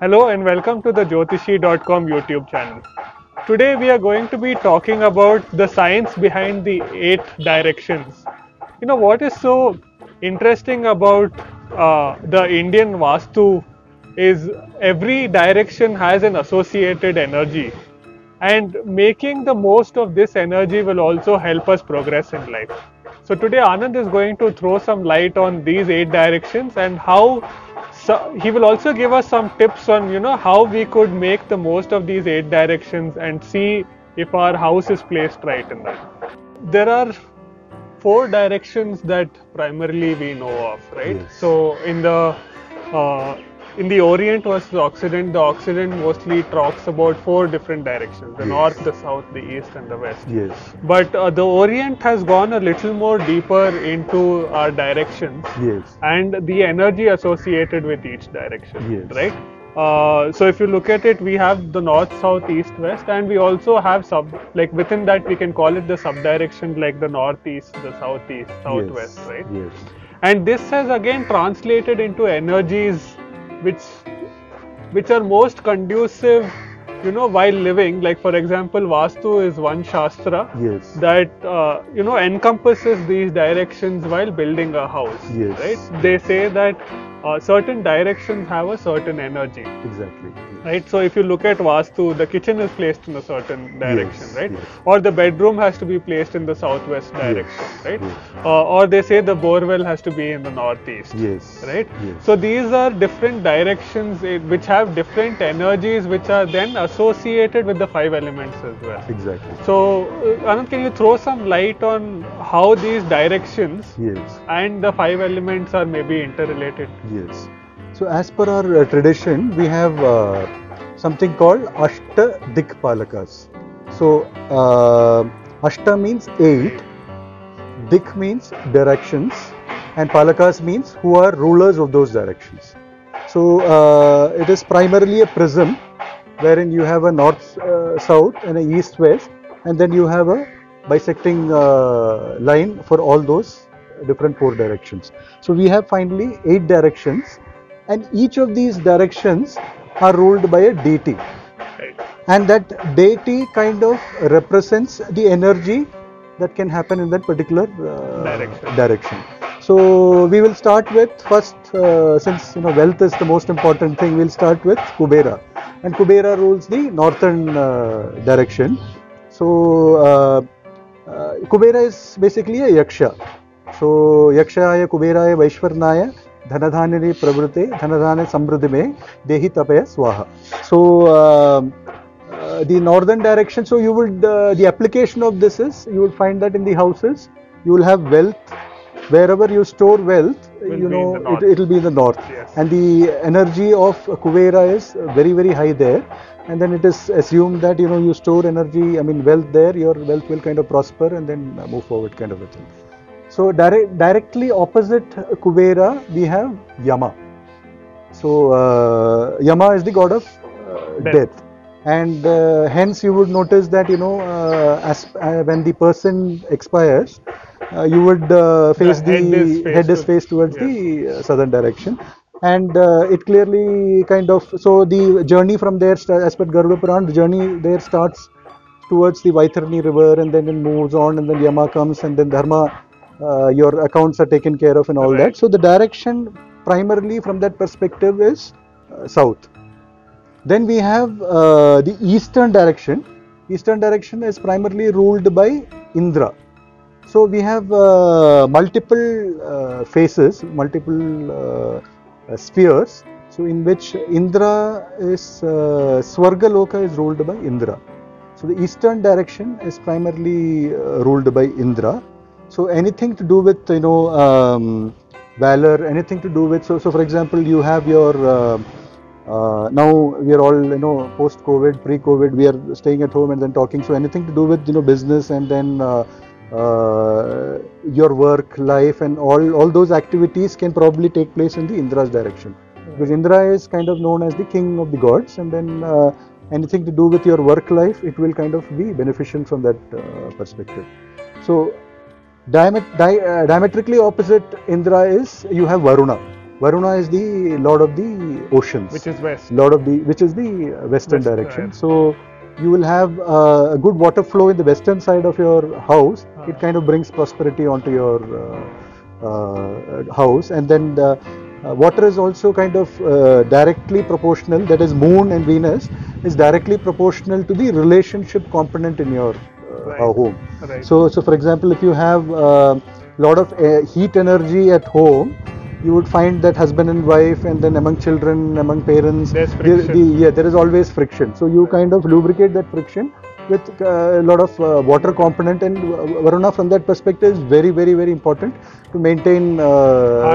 Hello and welcome to the jyotishi.com YouTube channel. Today we are going to be talking about the science behind the 8 directions. You know what is so interesting about the Indian vastu is every direction has an associated energy, and making the most of this energy will also help us progress in life. So today Anand is going to throw some light on these 8 directions and how he will also give us some tips on how we could make the most of these 8 directions and see if our house is placed right in that. There are 4 directions that primarily we know of, right? Yes. So in the Orient versus the Occident mostly talks about 4 different directions, the yes. North, the South, the East and the West. Yes. But the Orient has gone a little more deeper into our directions. Yes. And the energy associated with each direction, yes. Right? So if you look at it, we have the North, South, East, West, and we also have within that we can call it the sub-direction, like the Northeast, the Southeast, Southwest, yes. Right? Yes. And this has again translated into energies which are most conducive, while living. Like for example, vastu is one shastra, yes. that encompasses these directions while building a house. Yes. Right? They say that certain directions have a certain energy. Exactly. Yes. Right. So if you look at vastu, the kitchen is placed in a certain direction, yes. right? Yes. Or the bedroom has to be placed in the southwest direction, yes. right? Yes. Or they say the borewell has to be in the northeast. Yes. Right. Yes. So these are different directions which have different energies, which are then associated with the 5 elements as well. Exactly. So Anand, can you throw some light on how these directions yes. and the 5 elements are maybe interrelated? Yes. So as per our tradition, we have something called Ashta Dik Palakas. So Ashta means 8, Dik means directions, and Palakas means who are rulers of those directions. So it is primarily a prism wherein you have a north, south and a east, west, and then you have a bisecting line for all those different 4 directions. So we have finally 8 directions, and each of these directions are ruled by a deity, right. and that deity kind of represents the energy that can happen in that particular direction. So we will start with first, since wealth is the most important thing, we'll start with Kubera, and Kubera rules the northern direction. So Kubera is basically a yaksha. So, yakshaya, kuberaya, vaishwarnaya, dhanadhanari pravrute, dhanadhane samruddhime, dehi tapaya swaha. So, the northern direction, so you would, the application of this is, you will find that in the houses, you will have wealth, wherever you store wealth, it will be in the north. Yes. And the energy of Kubera is very, very high there. And then it is assumed that, you store energy, wealth there, your wealth will kind of prosper and then move forward kind of a thing. So directly opposite Kubera, we have Yama. So Yama is the god of death, and hence you would notice that when the person expires, you would face the head is faced towards yes. the southern direction, and it clearly kind of, so the journey from there, as per Garuda Purana, the journey there starts towards the Vaitarni river, and then it moves on, and then Yama comes, and then Dharma. Your accounts are taken care of and all right. that. So the direction primarily from that perspective is south. Then we have the eastern direction. Eastern direction is primarily ruled by Indra. So we have multiple faces, multiple spheres. So in which Indra is, Svargaloka is ruled by Indra. So the eastern direction is primarily ruled by Indra. So anything to do with, valor, anything to do with, so for example, you have your, now we are all, post-COVID, pre-COVID, we are staying at home and then talking. So anything to do with, business and then your work, life and all those activities can probably take place in the Indra's direction. Because Indra is kind of known as the king of the gods, and then anything to do with your work life, it will kind of be beneficial from that perspective. So diametrically opposite Indra is, you have Varuna. Varuna is the lord of the oceans, which is west. Which is the western direction. So you will have a good water flow in the western side of your house. It kind of brings prosperity onto your house, and then the water is also kind of directly proportional, that is moon and Venus is directly proportional to the relationship component in your home. Right. So for example, if you have lot of heat energy at home, you would find that husband and wife, and then among children, among parents, there is always friction. So you kind of lubricate that friction with a lot of water component, and Varuna from that perspective is very, very, very important to maintain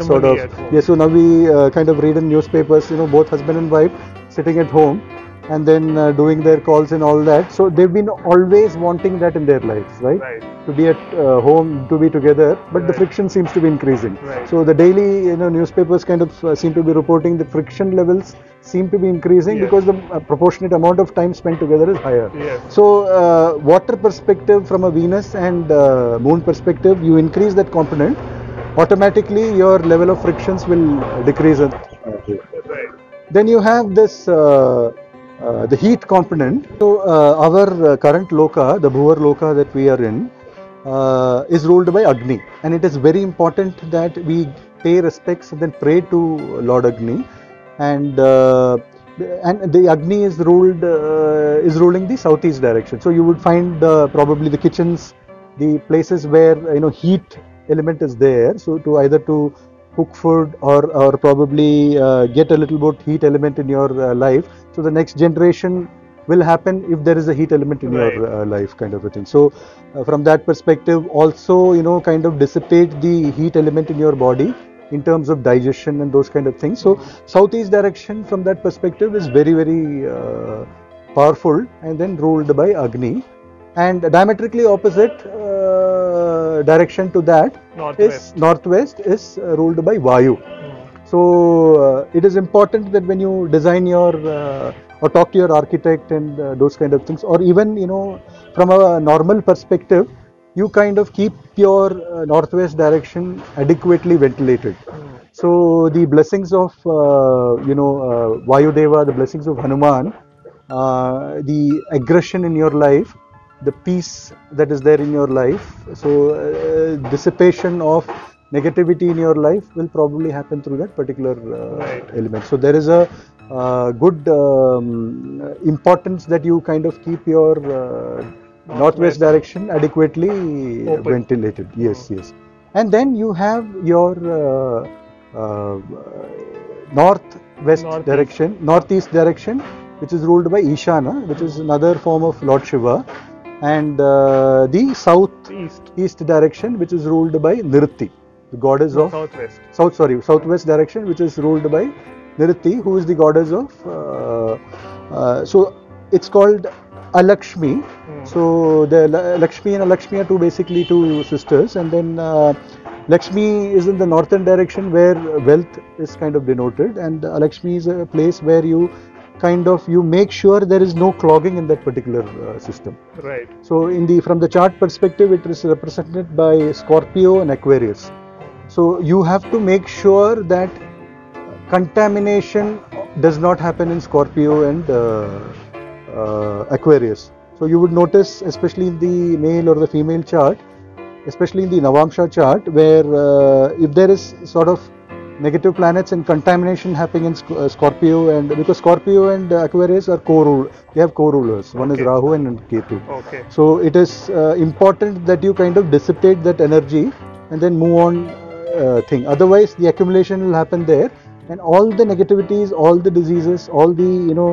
sort of. Yes, so now we kind of read in newspapers, both husband and wife sitting at home and then doing their calls and all that. So they've been always wanting that in their lives, right? To be at home, to be together, but the friction seems to be increasing. Right. So the daily, newspapers kind of seem to be reporting the friction levels seem to be increasing because the proportionate amount of time spent together is higher. Yes. So water perspective from a Venus and moon perspective, you increase that component, automatically your level of frictions will decrease. Right. Then you have this the heat component. So our current loka, the Bhur loka that we are in, is ruled by Agni, and it is very important that we pay respects and then pray to Lord Agni, and the Agni is ruled ruling the southeast direction. So you would find probably the kitchens, the places where heat element is there, so to either to cook food or probably get a little bit heat element in your life. So the next generation will happen if there is a heat element in your life, kind of a thing. So from that perspective also, kind of dissipate the heat element in your body in terms of digestion and those kind of things. So southeast direction from that perspective is very, very powerful, and then ruled by Agni. And diametrically opposite direction to that northwest. Northwest is ruled by Vaayu. So it is important that when you design your or talk to your architect and those kind of things, or even from a normal perspective, you kind of keep your northwest direction adequately ventilated. So the blessings of Vayu Deva, the blessings of Hanuman, the aggression in your life, the peace that is there in your life, so dissipation of negativity in your life will probably happen through that particular element. So there is a good importance that you kind of keep your northwest direction adequately open, ventilated. Yes. And then you have your northeast direction, which is ruled by Ishana, which is another form of Lord Shiva, and the southeast direction, which is ruled by Nriti, the goddess of southwest direction, which is ruled by Nriti, who is the goddess of so it's called Alakshmi. So the Lakshmi and Alakshmi are basically two sisters, and then Lakshmi is in the northern direction where wealth is kind of denoted, and Alakshmi is a place where you make sure there is no clogging in that particular system. Right. So from the chart perspective, it is represented by Scorpio and Aquarius. So you have to make sure that contamination does not happen in Scorpio and Aquarius. So you would notice, especially in the male or the female chart, especially in the Navamsha chart, where if there is sort of negative planets and contamination happening in Scorpio, and because Scorpio and Aquarius are co-rulers. One is Rahu and Ketu. So it is important that you kind of dissipate that energy and then move on otherwise the accumulation will happen there, and all the negativities, all the diseases, all the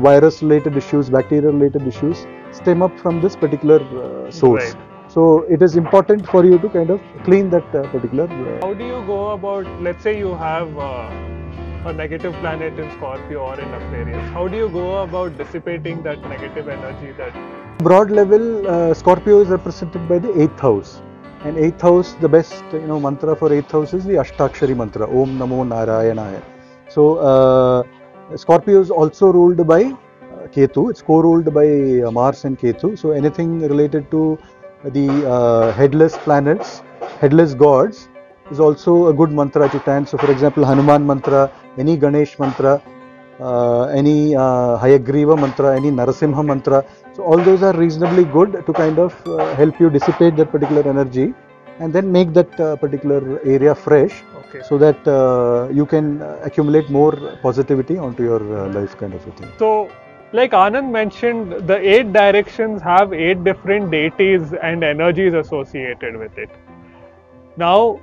virus related issues, bacteria related issues stem up from this particular source. So it is important for you to kind of clean that particular. How do you go about, let's say you have a negative planet in Scorpio or in Aquarius, how do you go about dissipating that negative energy? That broad level, Scorpio is represented by the 8th house, and 8th house, the best mantra for 8th house is the Ashtakshari mantra, Om Namo Narayanaya. So Scorpio is also ruled by Ketu. It's co-ruled by Mars and Ketu. So anything related to the headless planets, headless gods, is also a good mantra to chant. So for example, Hanuman mantra, any Ganesh mantra, any Hayagriva mantra, any Narasimha mantra. So all those are reasonably good to kind of help you dissipate that particular energy and then make that particular area fresh. Okay. So that you can accumulate more positivity onto your life, kind of a thing. So like Anand mentioned, the 8 directions have 8 different deities and energies associated with it. Now,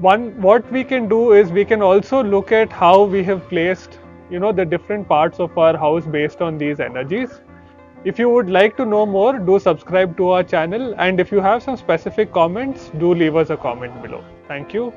what we can do is we can also look at how we have placed, you know, the different parts of our house based on these energies. If you would like to know more, do subscribe to our channel, and if you have some specific comments, do leave us a comment below. Thank you.